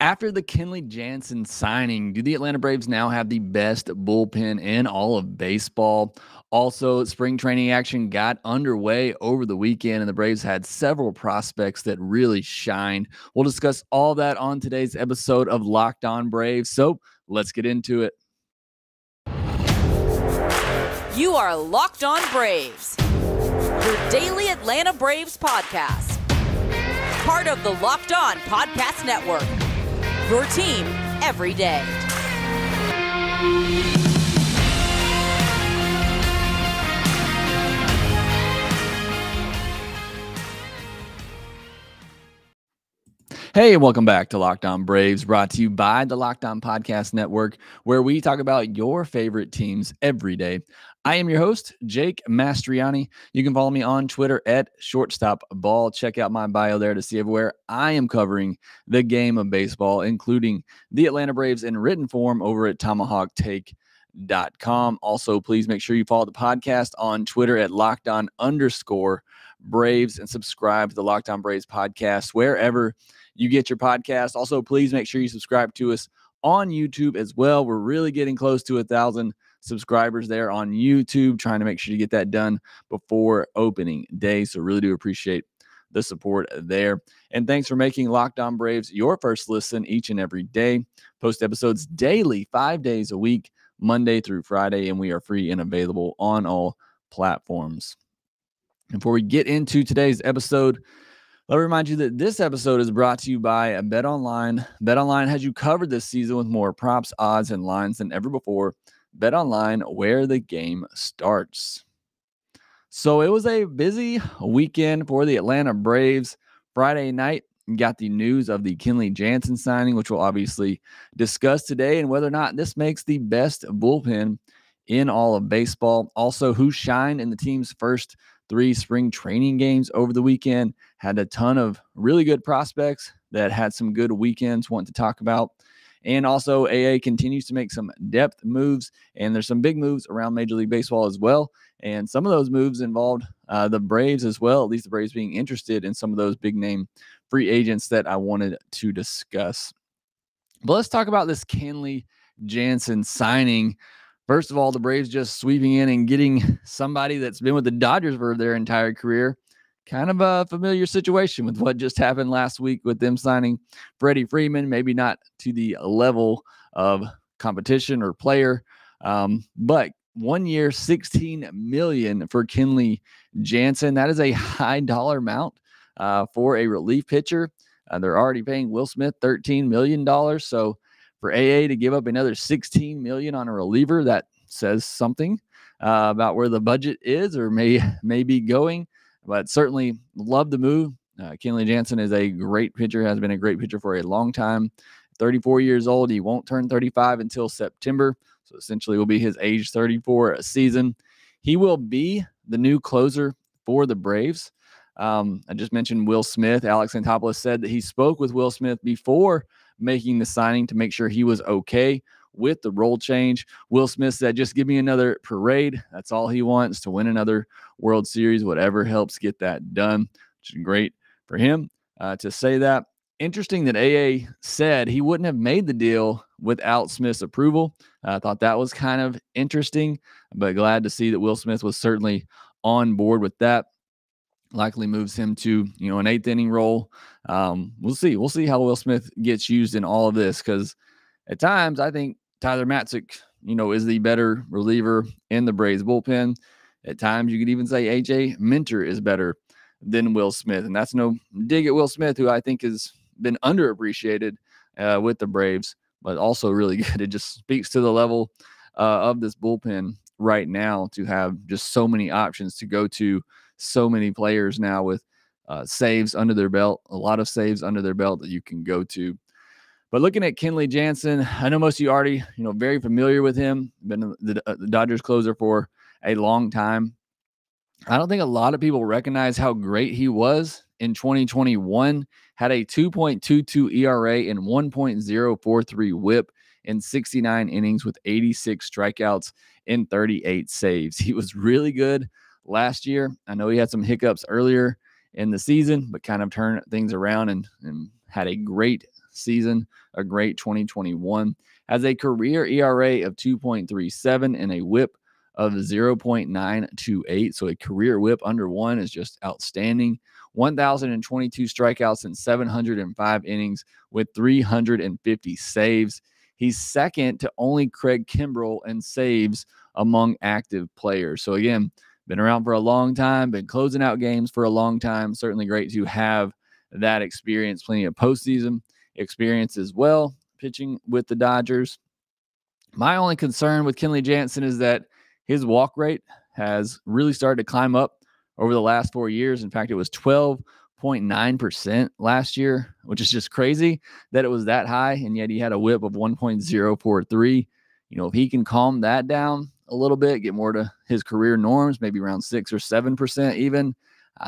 After the Kenley Jansen signing, do the Atlanta Braves now have the best bullpen in all of baseball? Also, spring training action got underway over the weekend, and the Braves had several prospects that really shined. We'll discuss all that on today's episode of Locked On Braves, so let's get into it. You are Locked On Braves, your daily Atlanta Braves podcast. Part of the Locked On Podcast Network, your team every day. Hey, and welcome back to Locked On Braves, brought to you by the Locked On Podcast Network, where we talk about your favorite teams every day. I am your host, Jake Mastriani. You can follow me on Twitter at ShortstopBall. Check out my bio there to see everywhere I am covering the game of baseball, including the Atlanta Braves in written form over at TomahawkTake.com. Also, please make sure you follow the podcast on Twitter at LockedOn_Braves and subscribe to the Locked On Braves podcast wherever you get your podcast. Also, please make sure you subscribe to us on YouTube as well. We're really getting close to 1,000 subscribers there on YouTube, trying to make sure you get that done before opening day. So really do appreciate the support there. And thanks for making Locked On Braves your first listen each and every day. Post episodes daily, 5 days a week, Monday through Friday, and we are free and available on all platforms. Before we get into today's episode, let me remind you that this episode is brought to you by BetOnline. BetOnline has you covered this season with more props, odds, and lines than ever before. BetOnline, where the game starts. So it was a busy weekend for the Atlanta Braves. Friday night, you got the news of the Kenley Jansen signing, which we'll obviously discuss today, and whether or not this makes the best bullpen in all of baseball. Also, who shined in the team's first three spring training games over the weekend. Had a ton of really good prospects that had some good weekends, want to talk about. And also, AA continues to make some depth moves, and there's some big moves around Major League Baseball as well. And some of those moves involved the Braves as well, at least the Braves being interested in some of those big-name free agents that I wanted to discuss. But let's talk about this Kenley Jansen signing. First of all, the Braves just sweeping in and getting somebody that's been with the Dodgers for their entire career. Kind of a familiar situation with what just happened last week with them signing Freddie Freeman, maybe not to the level of competition or player, but 1 year, $16 million for Kenley Jansen. That is a high dollar amount for a relief pitcher. They're already paying Will Smith $13 million, so for AA to give up another $16 million on a reliever, that says something about where the budget is or may be going. But certainly love the move. Kenley Jansen is a great pitcher, has been a great pitcher for a long time. 34 years old. He won't turn 35 until September, so essentially will be his age 34 season. He will be the new closer for the Braves. I just mentioned Will Smith. Alex Anthopoulos said that he spoke with Will Smith before making the signing to make sure he was okay with the role change. Will Smith said, just give me another parade. That's all he wants, to win another World Series, whatever helps get that done, which is great for him to say that. Interesting that AA said he wouldn't have made the deal without Smith's approval. I thought that was kind of interesting, but glad to see that Will Smith was certainly on board with that. Likely moves him to, you know, an eighth inning role. We'll see. We'll see how Will Smith gets used in all of this, because at times I think Tyler Matzek, you know, is the better reliever in the Braves bullpen. At times you could even say A.J. Minter is better than Will Smith. And that's no dig at Will Smith, who I think has been underappreciated with the Braves, but also really good. It just speaks to the level of this bullpen right now to have just so many options to go to, so many players now with saves under their belt, a lot of saves under their belt that you can go to. But looking at Kenley Jansen, I know most of you already, you know, very familiar with him. Been the Dodgers closer for a long time. I don't think a lot of people recognize how great he was in 2021. Had a 2.22 ERA and 1.043 WHIP in 69 innings with 86 strikeouts and 38 saves. He was really good last year. I know he had some hiccups earlier in the season, but kind of turned things around and had a great season, a great 2021. Has a career ERA of 2.37 and a whip of 0.928. So a career whip under one is just outstanding. 1,022 strikeouts in 705 innings with 350 saves. He's second to only Craig Kimbrell in saves among active players. So again, been around for a long time, been closing out games for a long time. Certainly great to have that experience, plenty of postseason experience as well, pitching with the Dodgers. My only concern with Kenley Jansen is that his walk rate has really started to climb up over the last 4 years. In fact, it was 12.9% last year, which is just crazy that it was that high, and yet he had a whip of 1.043. You know, if he can calm that down a little bit, get more to his career norms, maybe around 6 or 7% even,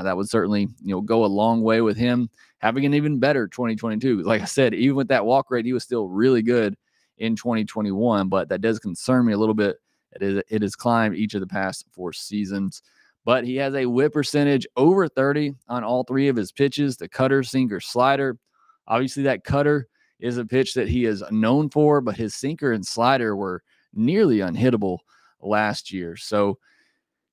that would certainly, you know, go a long way with him having an even better 2022. Like I said, even with that walk rate, he was still really good in 2021, but that does concern me a little bit. It has climbed each of the past 4 seasons, but he has a whip percentage over 30 on all 3 of his pitches, the cutter, sinker, slider. Obviously, that cutter is a pitch that he is known for, but his sinker and slider were nearly unhittable last year. So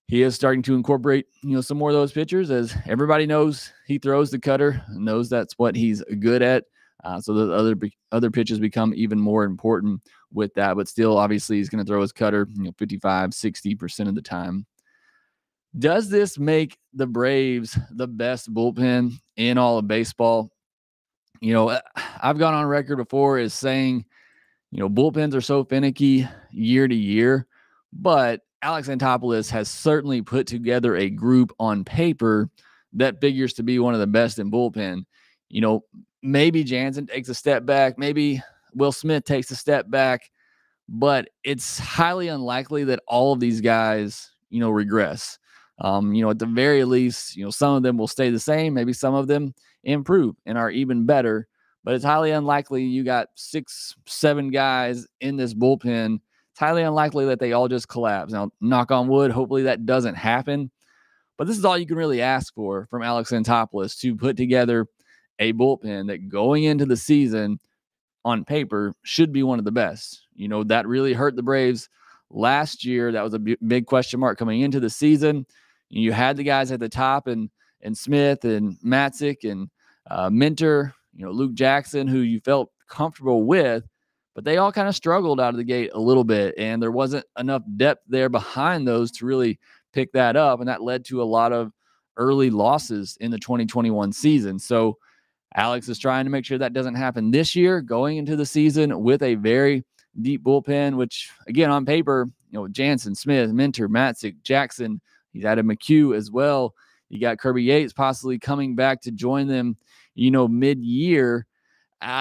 he is starting to incorporate, you know, some more of those pitchers. As everybody knows, he throws the cutter, knows that's what he's good at. So the other pitches become even more important with that, but still, obviously, he's going to throw his cutter, you know, 55, 60% of the time. Does this make the Braves the best bullpen in all of baseball? You know, I've gone on record before as saying, you know, bullpens are so finicky year to year, but Alex Anthopoulos has certainly put together a group on paper that figures to be one of the best in bullpen. You know, maybe Jansen takes a step back, maybe Will Smith takes a step back, but it's highly unlikely that all of these guys, you know, regress. You know, at the very least, you know, some of them will stay the same. Maybe some of them improve and are even better, but it's highly unlikely you got 6, 7 guys in this bullpen. It's highly unlikely that they all just collapse. Now, knock on wood, hopefully that doesn't happen, but this is all you can really ask for from Alex Anthopoulos, to put together a bullpen that going into the season on paper should be one of the best. You know, that really hurt the Braves last year. That was a big question mark coming into the season. You had the guys at the top and Smith and Matzek and Minter, you know, Luke Jackson, who you felt comfortable with, but they all kind of struggled out of the gate a little bit, and there wasn't enough depth there behind those to really pick that up, and that led to a lot of early losses in the 2021 season. So Alex is trying to make sure that doesn't happen this year, going into the season with a very deep bullpen, which, again, on paper, you know, Jansen, Smith, Minter, Matzek, Jackson, he's added McHugh as well. You got Kirby Yates possibly coming back to join them, you know, mid-year.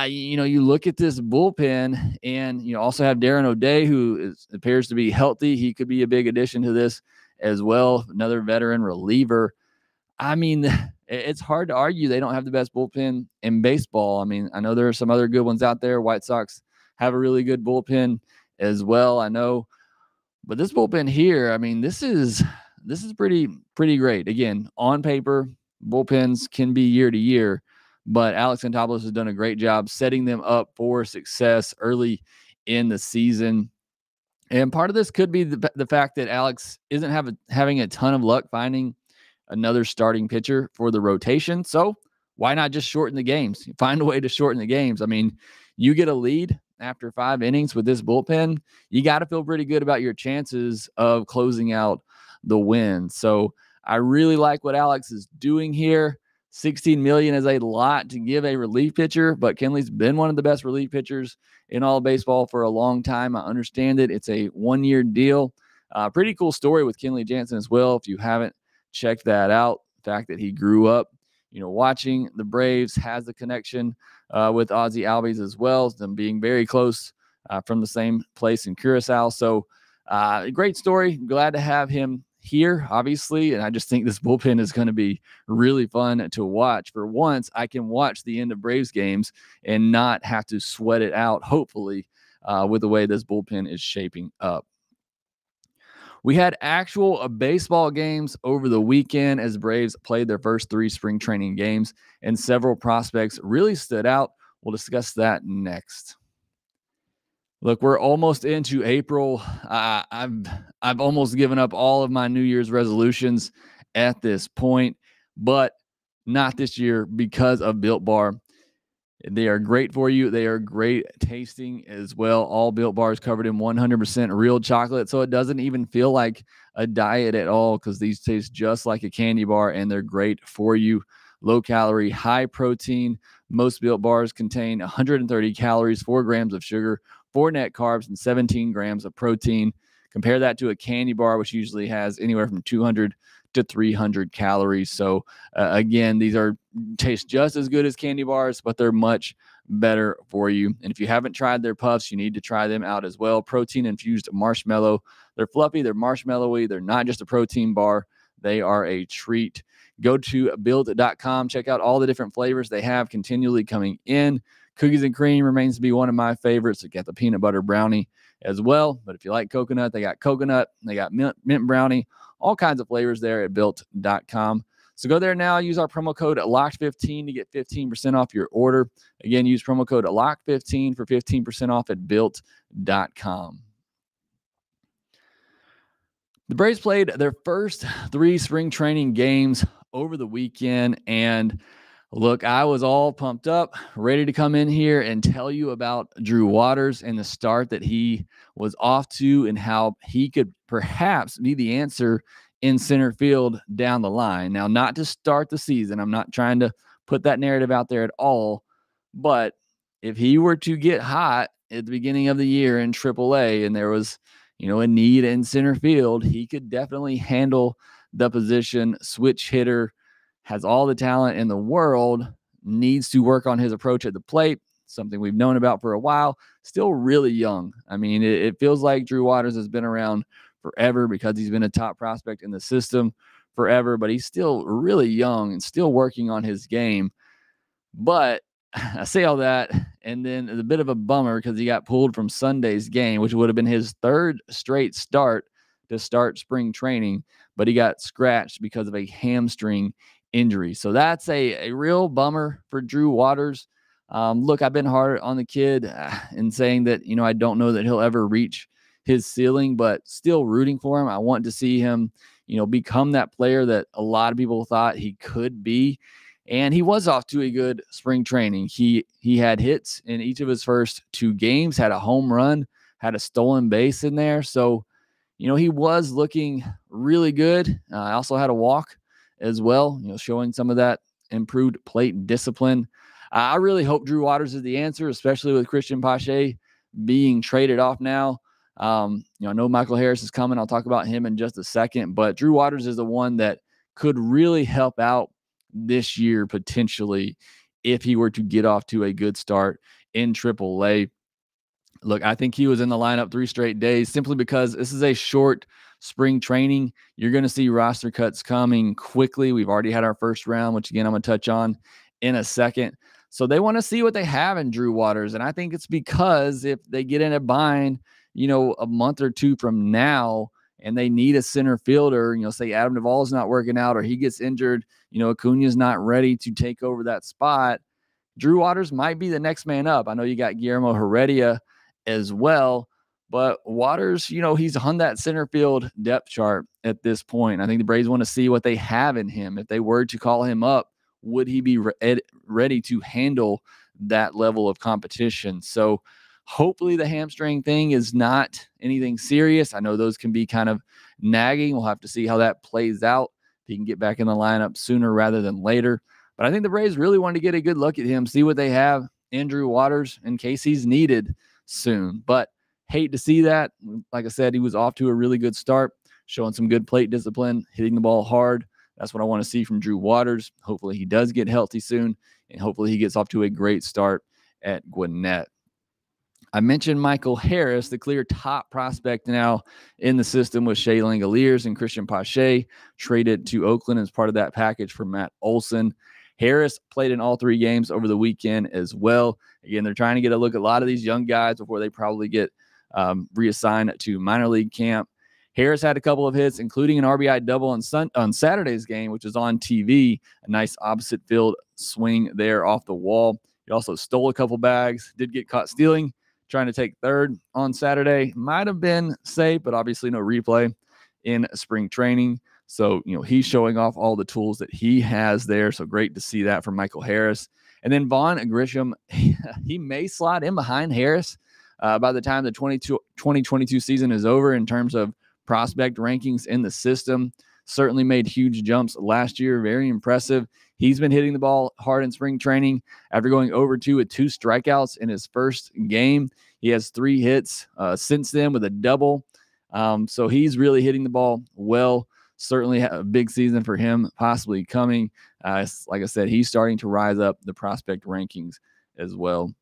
You know, you look at this bullpen, and you also have Darren O'Day, who appears to be healthy. He could be a big addition to this as well, another veteran reliever. I mean, it's hard to argue they don't have the best bullpen in baseball. I mean, I know there are some other good ones out there. White Sox have a really good bullpen as well, I know. But this bullpen here, I mean, this is pretty great. Again, on paper, bullpens can be year to year, but Alex Anthopoulos has done a great job setting them up for success early in the season. And part of this could be the fact that Alex isn't having a ton of luck finding another starting pitcher for the rotation. So why not just shorten the games? Find a way to shorten the games. I mean, you get a lead after 5 innings with this bullpen, you got to feel pretty good about your chances of closing out the win. So I really like what Alex is doing here. $16 million is a lot to give a relief pitcher, but Kenley's been one of the best relief pitchers in all of baseball for a long time. I understand it. It's a one-year deal. Pretty cool story with Kenley Jansen as well, if you haven't checked that out. The fact that he grew up, you know, watching the Braves, has the connection with Ozzie Albies as well, them being very close from the same place in Curacao. So great story. Glad to have him here, obviously, and I just think this bullpen is going to be really fun to watch. For once, I can watch the end of Braves games and not have to sweat it out, hopefully, with the way this bullpen is shaping up. We had actual baseball games over the weekend as Braves played their first 3 spring training games, and several prospects really stood out. We'll discuss that next. Look, we're almost into April. I've almost given up all of my New Year's resolutions at this point, but not this year because of Built Bar. They are great for you. They are great tasting as well. All Built Bars covered in 100% real chocolate, so it doesn't even feel like a diet at all because these taste just like a candy bar, and they're great for you. Low calorie, high protein. Most Built Bars contain 130 calories, 4 grams of sugar, 4 net carbs, and 17 grams of protein. Compare that to a candy bar, which usually has anywhere from 200 to 300 calories. So again, these are taste just as good as candy bars, but they're much better for you. And if you haven't tried their puffs, you need to try them out as well. Protein infused marshmallow. They're fluffy. They're marshmallowy. They're not just a protein bar. They are a treat. Go to build.com. Check out all the different flavors they have continually coming in. Cookies and cream remains to be one of my favorites. They got the peanut butter brownie as well. But if you like coconut, they got mint brownie, all kinds of flavors there at built.com. So go there now. Use our promo code LOCKED15 to get 15% off your order. Again, use promo code LOCKED15 for 15% off at built.com. The Braves played their first 3 spring training games over the weekend, and look, I was all pumped up, ready to come in here and tell you about Drew Waters and the start that he was off to and how he could perhaps be the answer in center field down the line. Now, not to start the season. I'm not trying to put that narrative out there at all, but if he were to get hot at the beginning of the year in AAA and there was, you know, a need in center field, he could definitely handle the position. Switch hitter, has all the talent in the world, needs to work on his approach at the plate, something we've known about for a while, still really young. I mean, it feels like Drew Waters has been around forever because he's been a top prospect in the system forever, but he's still really young and still working on his game. But I say all that, and then it's a bit of a bummer because he got pulled from Sunday's game, which would have been his 3rd straight start to start spring training, but he got scratched because of a hamstring injury. So that's a real bummer for Drew Waters. Look, I've been hard on the kid in saying that, you know, I don't know that he'll ever reach his ceiling, but still rooting for him. I want to see him, you know, become that player that a lot of people thought he could be. And he was off to a good spring training. He had hits in each of his first 2 games, had a home run, had a stolen base in there. So, you know, he was looking really good. I also had a walk as well, you know, showing some of that improved plate discipline. I really hope Drew Waters is the answer, especially with Christian Pache being traded off now. You know, I know Michael Harris is coming. I'll talk about him in just a second, but Drew Waters is the one that could really help out this year potentially if he were to get off to a good start in AAA. Look, I think he was in the lineup 3 straight days simply because this is a short spring training. You're going to see roster cuts coming quickly. We've already had our first round, which again, I'm going to touch on in a second. So they want to see what they have in Drew Waters. And I think it's because if they get in a bind, you know, a month or 2 from now, and they need a center fielder, you know, say Adam Duvall is not working out or he gets injured, you know, Acuna's not ready to take over that spot, Drew Waters might be the next man up. I know you got Guillermo Heredia as well, but Waters, you know, he's on that center field depth chart at this point. I think the Braves want to see what they have in him. If they were to call him up, would he be ready to handle that level of competition? So hopefully the hamstring thing is not anything serious. I know those can be kind of nagging. We'll have to see how that plays out. If he can get back in the lineup sooner rather than later. But I think the Braves really want to get a good look at him, see what they have in Drew Waters in case he's needed soon. But hate to see that. Like I said, he was off to a really good start, showing some good plate discipline, hitting the ball hard. That's what I want to see from Drew Waters. Hopefully he does get healthy soon, and hopefully he gets off to a great start at Gwinnett. I mentioned Michael Harris, the clear top prospect now in the system with Shea Langoliers and Christian Pache, traded to Oakland as part of that package for Matt Olson. Harris played in all 3 games over the weekend as well. Again, they're trying to get a look at a lot of these young guys before they probably get reassigned to minor league camp. Harris had a couple of hits, including an RBI double on Saturday's game, which is on TV. A nice opposite field swing there off the wall. He also stole a couple bags, did get caught stealing, trying to take third on Saturday. Might have been safe, but obviously no replay in spring training. So, you know, he's showing off all the tools that he has there. So great to see that from Michael Harris. And then Vaughn Grissom, he may slide in behind Harris by the time the 2022 season is over in terms of prospect rankings in the system. Certainly made huge jumps last year. Very impressive. He's been hitting the ball hard in spring training after going 0-2 with 2 strikeouts in his first game. He has 3 hits since then with a double. So he's really hitting the ball well. Certainly a big season for him possibly coming. Like I said, he's starting to rise up the prospect rankings as well.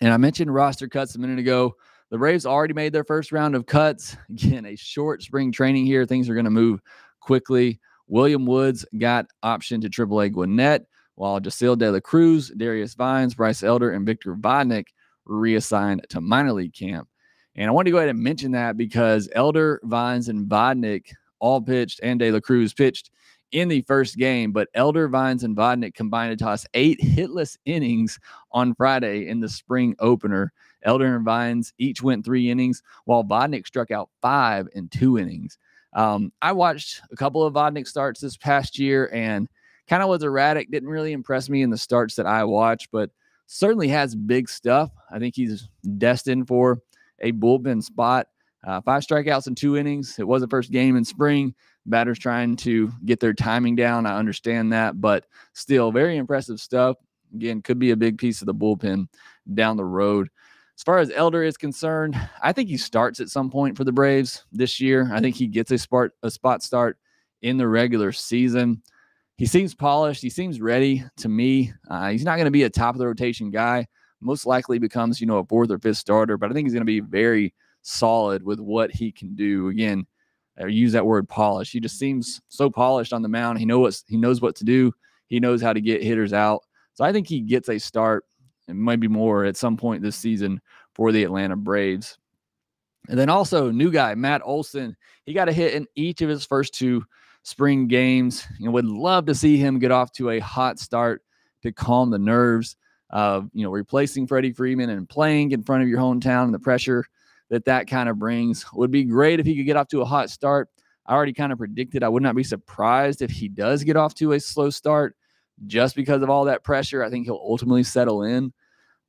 And I mentioned roster cuts a minute ago. The Braves already made their first round of cuts. Again, a short spring training here. Things are going to move quickly. William Woods got optioned to AAA Gwinnett, while Jacil De La Cruz, Darius Vines, Bryce Elder, and Victor Vodnik reassigned to minor league camp. And I want to go ahead and mention that because Elder, Vines, and Vodnik all pitched, and De La Cruz pitched in the first game, but Elder, Vines, and Vodnik combined to toss 8 hitless innings on Friday in the spring opener. Elder and Vines each went 3 innings, while Vodnik struck out 5 in 2 innings. I watched a couple of Vodnik starts this past year and kind of was erratic. Didn't really impress me in the starts that I watched, but certainly has big stuff. I think he's destined for a bullpen spot. 5 strikeouts in 2 innings. It was the first game in spring. Batters trying to get their timing down. I understand that, but still very impressive stuff. Again, could be a big piece of the bullpen down the road. As far as Elder is concerned, I think he starts at some point for the Braves this year. I think he gets a spot start in the regular season. He seems polished. He seems ready to me. He's not going to be a top-of-the-rotation guy. Most likely becomes, you know, a 4th or 5th starter, but I think he's going to be very solid with what he can do. Again, I use that word polish. He just seems so polished on the mound. He knows what to do. He knows how to get hitters out. So I think he gets a start. It might be more at some point this season for the Atlanta Braves. And then also new guy, Matt Olson, he got a hit in each of his first 2 spring games. You know, would love to see him get off to a hot start to calm the nerves of, you know, replacing Freddie Freeman and playing in front of your hometown and the pressure that that kind of brings. Would be great if he could get off to a hot start. I already kind of predicted I would not be surprised if he does get off to a slow start just because of all that pressure. I think he'll ultimately settle in.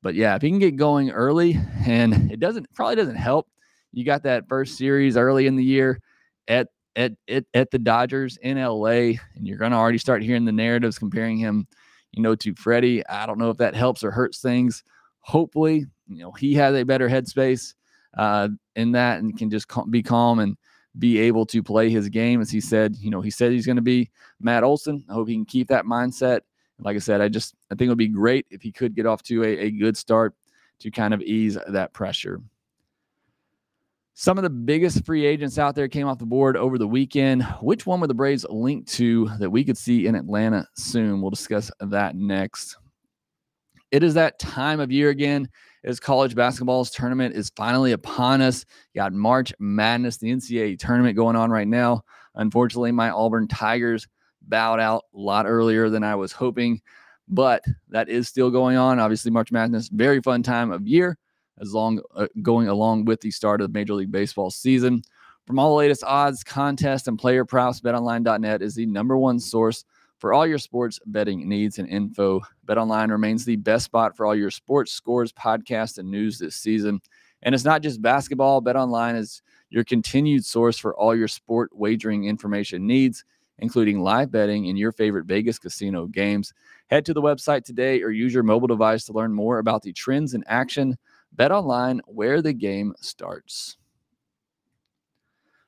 But yeah, if he can get going early, and it probably doesn't help. You got that first series early in the year at the Dodgers in LA, and you're going to already start hearing the narratives comparing him, you know, to Freddie. I don't know if that helps or hurts things. Hopefully, you know, he has a better headspace in that and can just be calm and be able to play his game. As he said, you know, he said he's going to be Matt Olson. I hope he can keep that mindset. Like I said, I think it would be great if he could get off to a good start to kind of ease that pressure. Some of the biggest free agents out there came off the board over the weekend. Which one were the Braves linked to that we could see in Atlanta soon? We'll discuss that next. It is that time of year again, as college basketball's tournament is finally upon us. You got March Madness, the NCAA tournament going on right now. Unfortunately, my Auburn Tigers bowed out a lot earlier than I was hoping, but that is still going on. Obviously, March Madness, very fun time of year, as long going along with the start of the Major League Baseball season. From all the latest odds, contests, and player props, BetOnline.net is the #1 source for all your sports betting needs and info. BetOnline remains the best spot for all your sports scores, podcasts, and news this season. And it's not just basketball. BetOnline is your continued source for all your sport wagering information needs, including live betting and your favorite Vegas casino games. Head to the website today or use your mobile device to learn more about the trends in action. BetOnline, where the game starts.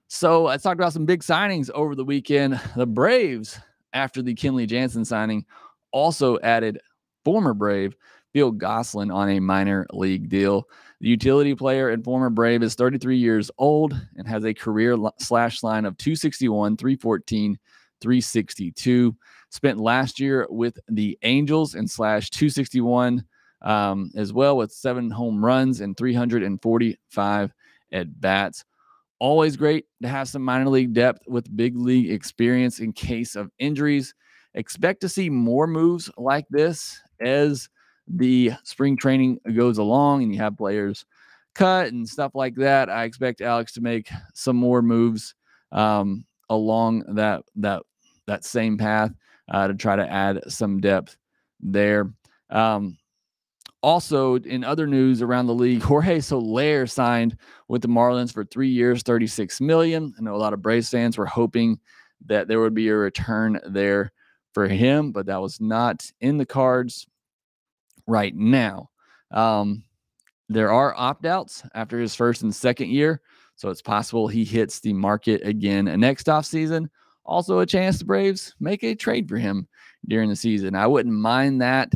So I talked about some big signings over the weekend. The Braves, after the Kenley Jansen signing, also added former Brave Phil Gosselin on a minor league deal. The utility player and former Brave is 33 years old and has a career slash line of 261, 314, 362. Spent last year with the Angels and slash 261 as well, with 7 home runs and 345 at bats. Always great to have some minor league depth with big league experience in case of injuries. Expect to see more moves like this as the spring training goes along and you have players cut and stuff like that, I expect Alex to make some more moves along that same path to try to add some depth there. Also, in other news around the league, Jorge Soler signed with the Marlins for 3 years, $36 million. I know a lot of Braves fans were hoping that there would be a return there for him, but that was not in the cards right now. There are opt-outs after his first and second year, so it's possible he hits the market again next offseason. Also a chance the Braves make a trade for him during the season. I wouldn't mind that.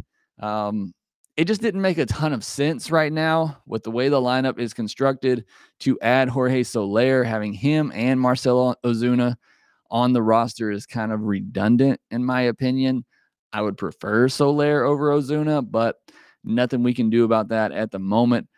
It just didn't make a ton of sense right now with the way the lineup is constructed to add Jorge Soler. Having him and Marcelo Ozuna on the roster is kind of redundant, in my opinion. I would prefer Soler over Ozuna, but nothing we can do about that at the moment.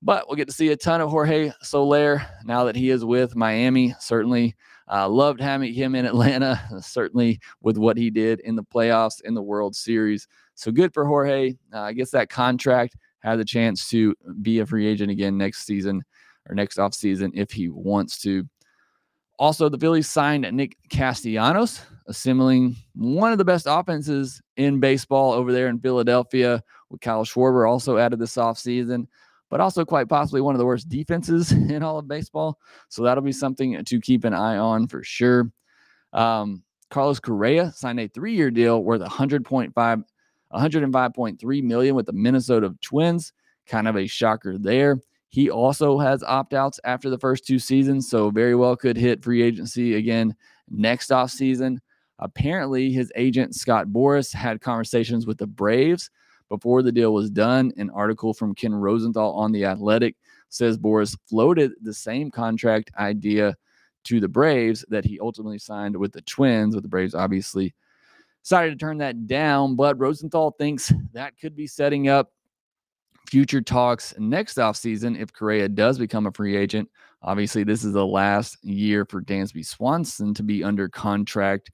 But we'll get to see a ton of Jorge Soler now that he is with Miami. Certainly loved having him in Atlanta, certainly with what he did in the playoffs, in the World Series. So good for Jorge. I guess that contract has a chance to be a free agent again next season or next offseason if he wants to. Also, the Phillies signed Nick Castellanos, assembling one of the best offenses in baseball over there in Philadelphia, with Kyle Schwarber also added this offseason, but also quite possibly one of the worst defenses in all of baseball. So that'll be something to keep an eye on for sure. Carlos Correa signed a 3-year deal worth $105.3 million with the Minnesota Twins. Kind of a shocker there. He also has opt-outs after the first two seasons, so very well could hit free agency again next offseason. Apparently, his agent, Scott Boris, had conversations with the Braves before the deal was done. An article from Ken Rosenthal on The Athletic says Boris floated the same contract idea to the Braves that he ultimately signed with the Twins, but the Braves obviously decided to turn that down. But Rosenthal thinks that could be setting up future talks next offseason if Correa does become a free agent. Obviously, this is the last year for Dansby Swanson to be under contract.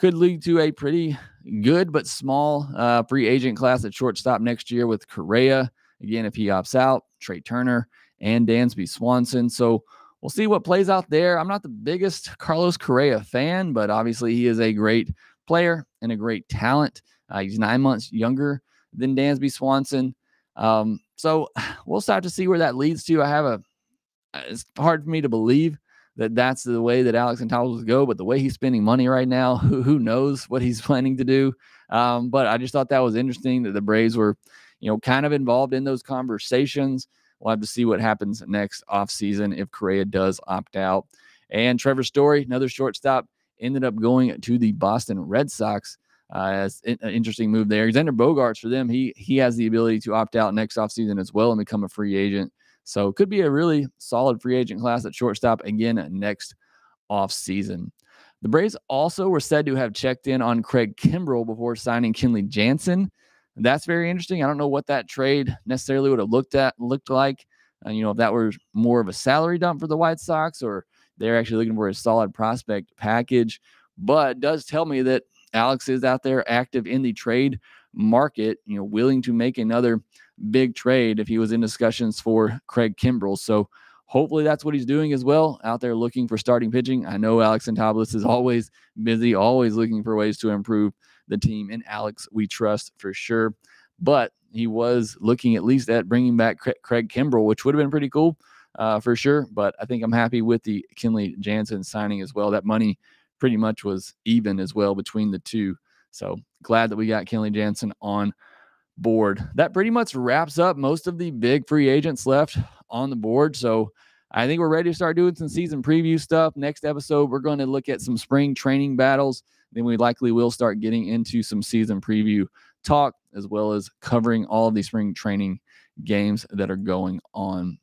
Could lead to a pretty good but small free agent class at shortstop next year with Correa, again, if he opts out, Trey Turner, and Dansby Swanson. So we'll see what plays out there. I'm not the biggest Carlos Correa fan, but obviously he is a great player and a great talent. He's 9 months younger than Dansby Swanson. So we'll start to see where that leads to. It's hard for me to believe that that's the way that Alex Anthopoulos go, but the way he's spending money right now, who knows what he's planning to do. But I just thought that was interesting that the Braves were, kind of involved in those conversations. We'll have to see what happens next offseason if Correa does opt out. And Trevor Story, another shortstop, ended up going to the Boston Red Sox. As an interesting move there. Xander Bogaerts for them. He has the ability to opt out next offseason as well and become a free agent. So it could be a really solid free agent class at shortstop again next offseason. The Braves also were said to have checked in on Craig Kimbrell before signing Kenley Jansen. That's very interesting. I don't know what that trade necessarily would have looked like. If that were more of a salary dump for the White Sox or they're actually looking for a solid prospect package. But it does tell me that Alex is out there active in the trade market, willing to make another big trade if he was in discussions for Craig Kimbrell. So hopefully that's what he's doing as well, out there looking for starting pitching. I know Alex Anthopoulos is always busy, always looking for ways to improve the team. And Alex, we trust for sure. But he was looking at least at bringing back Craig Kimbrell, which would have been pretty cool for sure. But I think I'm happy with the Kenley Jansen signing as well. That money pretty much was even as well between the two. So glad that we got Kenley Jansen on board. That pretty much wraps up most of the big free agents left on the board. So I think we're ready to start doing some season preview stuff. Next episode, we're going to look at some spring training battles. Then we likely will start getting into some season preview talk, as well as covering all of the spring training games that are going on.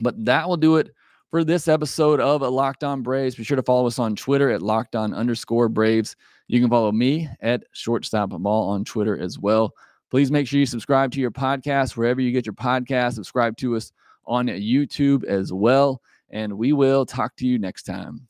But that will do it for this episode of Locked On Braves. Be sure to follow us on Twitter at @LockedOn_Braves. You can follow me at ShortstopBall on Twitter as well. Please make sure you subscribe to your podcast wherever you get your podcast. Subscribe to us on YouTube as well. And we will talk to you next time.